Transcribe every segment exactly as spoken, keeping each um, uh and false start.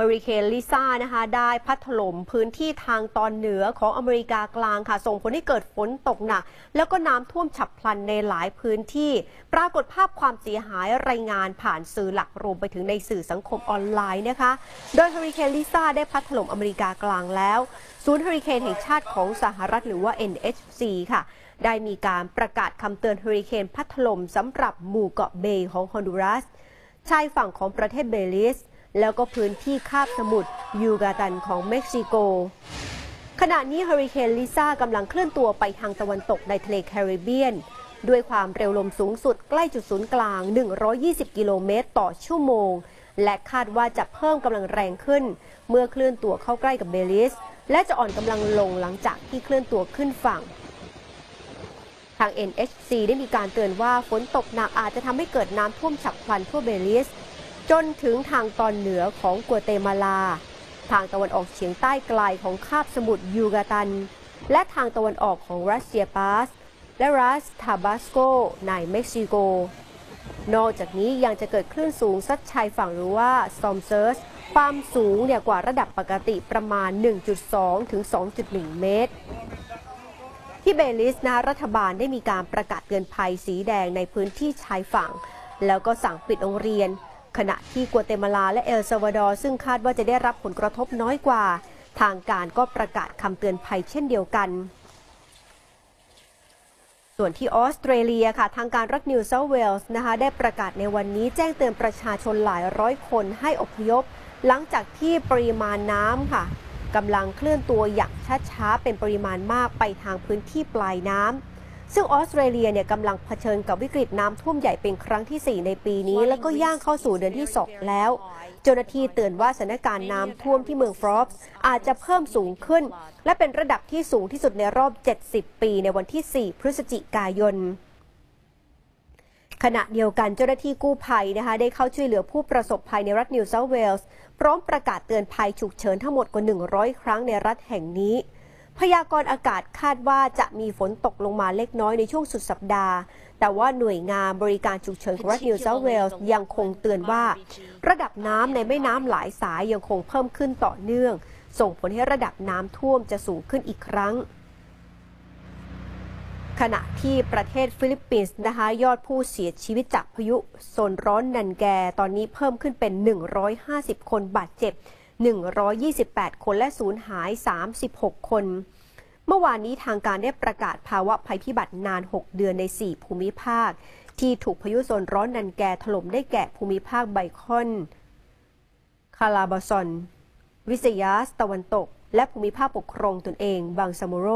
เฮอริเคนลิซ่านะคะได้พัดถล่มพื้นที่ทางตอนเหนือของอเมริกากลางค่ะส่งผลให้เกิดฝนตกหนักแล้วก็น้ำท่วมฉับพลันในหลายพื้นที่ปรากฏภาพความเสียหายรายงานผ่านสื่อหลักรวมไปถึงในสื่อสังคมออนไลน์นะคะโดยเฮอริเคนลิซ่าได้พัดถล่มอเมริกากลางแล้วศูนย์เฮอริเคนแห่งชาติของสหรัฐหรือว่า เอ็น เอช ซี ค่ะได้มีการประกาศคำเตือนเฮอริเคนพัดถล่มสำหรับหมู่เกาะเบย์ของฮอนดูรัสชายฝั่งของประเทศเบลิสแล้วก็พื้นที่คาบสมุทรยูกาตันของเม็กซิโกขณะนี้เฮอริเคนลิซ่ากำลังเคลื่อนตัวไปทางตะวันตกในทะเลแคริบเบียนด้วยความเร็วลมสูงสุดใกล้จุดศูนย์กลางหนึ่งร้อยยี่สิบกิโลเมตรต่อชั่วโมงและคาดว่าจะเพิ่มกำลังแรงขึ้นเมื่อเคลื่อนตัวเข้าใกล้กับเบลิสและจะอ่อนกำลังลงหลังจากที่เคลื่อนตัวขึ้นฝั่งทาง เอ็น เอช ซี ได้มีการเตือนว่าฝนตกหนักอาจจะทำให้เกิดน้ำท่วมฉับพลันทั่วเบลิสจนถึงทางตอนเหนือของกัวเตมาลาทางตะวันออกเฉียงใต้ไกลของคาบสมุทรยูกาตันและทางตะวันออกของรัสเซียปาสและรัสทาบาสโกในเม็กซิโกนอกจากนี้ยังจะเกิดคลื่นสูงซัดชายฝั่งหรือว่าซอมเซิร์สความสูงเหนือกว่าระดับปกติประมาณ หนึ่งจุดสอง ถึง สองจุดหนึ่ง เมตรที่เบลิสนะรัฐบาลได้มีการประกาศเตือนภัยสีแดงในพื้นที่ชายฝั่งแล้วก็สั่งปิดโรงเรียนขณะที่กัวเตมาลาและเอลซัลวาดอร์ซึ่งคาดว่าจะได้รับผลกระทบน้อยกว่าทางการก็ประกาศคำเตือนภัยเช่นเดียวกันส่วนที่ออสเตรเลียค่ะทางการรัฐนิวเซาท์เวลส์นะคะได้ประกาศในวันนี้แจ้งเตือนประชาชนหลายร้อยคนให้อพยพหลังจากที่ปริมาณน้ำค่ะกำลังเคลื่อนตัวอย่างช้าๆเป็นปริมาณมากไปทางพื้นที่ปลายน้ำซึ่งออสเตรเลียเนี่ยกำลังเผชิญกับวิกฤตน้ำท่วมใหญ่เป็นครั้งที่สี่ในปีนี้แล้วก็ย่างเข้าสู่เดือนที่สองแล้วเจ้าหน้าที่เตือนว่าสถานการณ์น้ำท่วมที่เมืองฟรอสอาจจะเพิ่มสูงขึ้นและเป็นระดับที่สูงที่สุดในรอบเจ็ดสิบปีในวันที่สี่พฤศจิกายนขณะเดียวกันเจ้าหน้าที่กู้ภัยนะคะได้เข้าช่วยเหลือผู้ประสบภัยในรัฐนิวเซาท์เวลส์พร้อมประกาศเตือนภัยฉุกเฉินทั้งหมดกว่าหนึ่งร้อยครั้งในรัฐแห่งนี้พยากรณ์อากาศคาดว่าจะมีฝนตกลงมาเล็กน้อยในช่วงสุดสัปดาห์แต่ว่าหน่วยงานบริการฉุกเฉินของรัฐนิวเซาท์เวลส์ยังคงเตือนว่าระดับน้ำในแม่น้ำหลายสายยังคงเพิ่มขึ้นต่อเนื่องส่งผลให้ระดับน้ำท่วมจะสูงขึ้นอีกครั้งขณะที่ประเทศฟิลิปปินส์นะคะยอดผู้เสียชีวิตจากพายุโซนร้อนนันแกตอนนี้เพิ่มขึ้นเป็นหนึ่งร้อยห้าสิบคนบาดเจ็บหนึ่งร้อยยี่สิบแปดคนและสูญหายสามสิบหกคนเมื่อวานนี้ทางการได้ประกาศภาวะภัยพิบัตินานหกเดือนในสี่ภูมิภาคที่ถูกพายุโซนร้อนนันแกถล่มได้แก่ภูมิภาคไบคอนคาลาบาซอนวิสยาสตะวันตกและภูมิภาคปกครองตนเองบังซาโมโร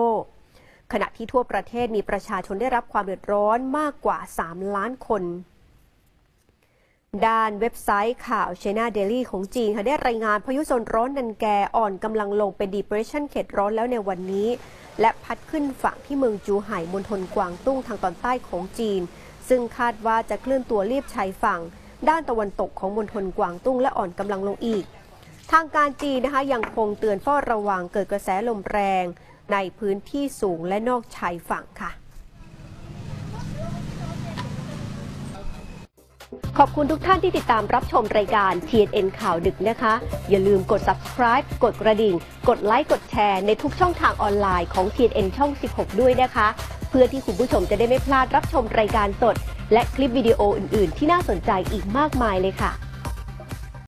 ขณะที่ทั่วประเทศมีประชาชนได้รับความเดือดร้อนมากกว่าสามล้านคนด้านเว็บไซต์ข่าว China Daily ของจีนค่ะได้รายงานพายุโซนร้อนนันแกอ่อนกำลังลงเป็น Depression เขตร้อนแล้วในวันนี้และพัดขึ้นฝั่งที่เมืองจูไห่มณฑลกวางตุ้งทางตอนใต้ของจีนซึ่งคาดว่าจะเคลื่อนตัวเลียบชายฝั่งด้านตะวันตกของมณฑลกวางตุ้งและอ่อนกำลังลงอีกทางการจีนนะคะยังคงเตือนเฝ้าระวังเกิดกระแสลมแรงในพื้นที่สูงและนอกชายฝั่งค่ะขอบคุณทุกท่านที่ติดตามรับชมรายการ ที เอ็น เอ็น ข่าวดึกนะคะอย่าลืมกด ซับสไครบ์ กดกระดิ่งกดไลค์กดแชร์ในทุกช่องทางออนไลน์ของ ที เอ็น เอ็น ช่องสิบหกด้วยนะคะเพื่อที่คุณผู้ชมจะได้ไม่พลาดรับชมรายการสดและคลิปวิดีโออื่นๆที่น่าสนใจอีกมากมายเลยค่ะ